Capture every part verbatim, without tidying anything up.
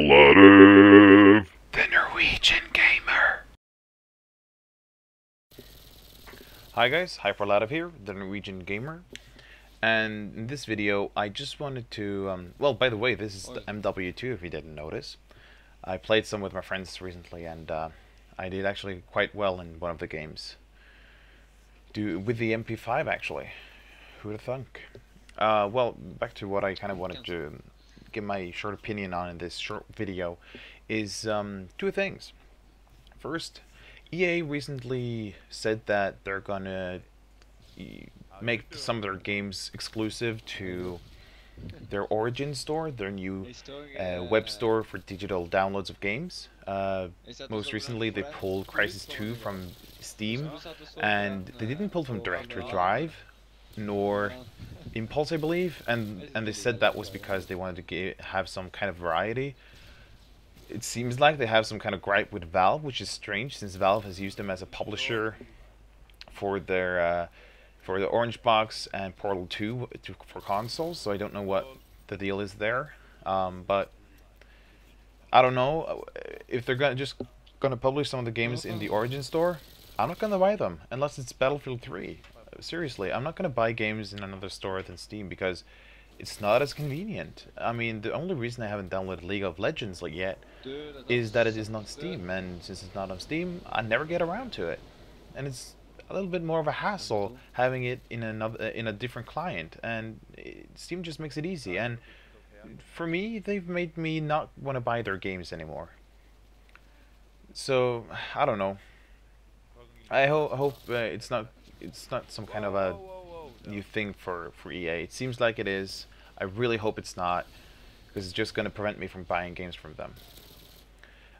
HyperLativ, the Norwegian gamer. Hi guys, HyperLativ here, the Norwegian gamer. And in this video, I just wanted to... Um, well, by the way, this is the M W two, if you didn't notice. I played some with my friends recently, and uh, I did actually quite well in one of the games. Do, with the M P five, actually. Who would have thunk? Uh, well, back to what I kind of wanted to... give my short opinion on in this short video is um, two things. First, E A recently said that they're gonna make some of their games exclusive to their Origin store, their new uh, web store for digital downloads of games. Uh, most recently they pulled Crisis two from Steam, and they didn't pull from Direct Drive nor Impulse, I believe, and and they said that was because they wanted to get, have some kind of variety. It seems like they have some kind of gripe with Valve, which is strange since Valve has used them as a publisher for their uh, for the Orange Box and Portal two to, for consoles. So I don't know what the deal is there, um, but I don't know if they're gonna just gonna publish some of the games in the Origin store. I'm not gonna buy them unless it's Battlefield three. Seriously, I'm not going to buy games in another store than Steam because it's not as convenient. I mean, the only reason I haven't downloaded League of Legends like yet is that it is not Steam, and since it's not on Steam, I never get around to it. And it's a little bit more of a hassle having it in another in a different client, and it, Steam just makes it easy. And for me, they've made me not want to buy their games anymore. So, I don't know. I ho hope uh, it's not... It's not some kind of a new thing for, for E A. It seems like it is. I really hope it's not, because it's just going to prevent me from buying games from them.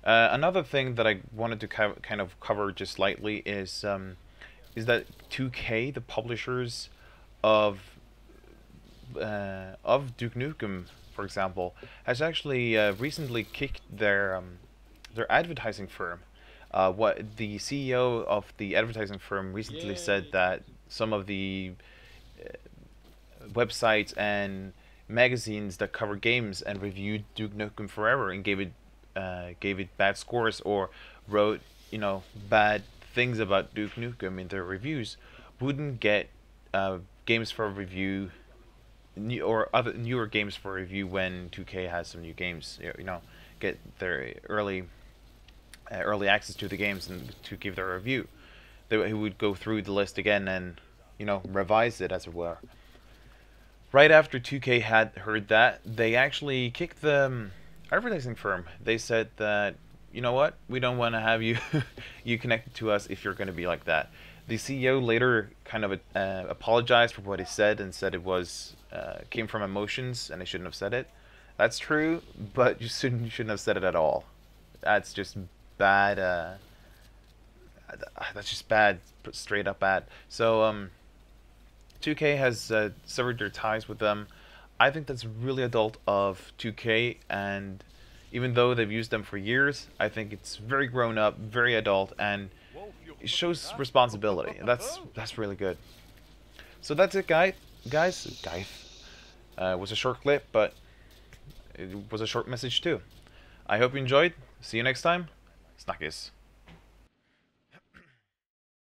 Uh, another thing that I wanted to kind of cover just slightly is um, is that two K, the publishers of uh, of Duke Nukem, for example, has actually uh, recently kicked their um, their advertising firm. Uh, what the C E O of the advertising firm recently Yay. said that some of the uh, websites and magazines that cover games and reviewed Duke Nukem Forever and gave it uh, gave it bad scores or wrote, you know, bad things about Duke Nukem in their reviews wouldn't get uh, games for review new or other newer games for review when two K has some new games, you know, get their early. Uh, early access to the games and to give their review. They would go through the list again and, you know, revise it, as it were. Right after two K had heard that, they actually kicked the advertising firm. They said that, you know what, we don't want to have you you connected to us if you're going to be like that. The C E O later kind of uh, apologized for what he said and said it was uh, came from emotions and they shouldn't have said it. That's true, but you shouldn't, you shouldn't have said it at all. That's just bad, uh, that's just bad, straight up bad. So, um, two K has uh, severed their ties with them. I think that's really adult of two K, and even though they've used them for years, I think it's very grown up, very adult, and it shows responsibility. That's that's really good. So that's it, guys. Guys, guys. Uh, it was a short clip, but it was a short message too. I hope you enjoyed. See you next time. Snackers.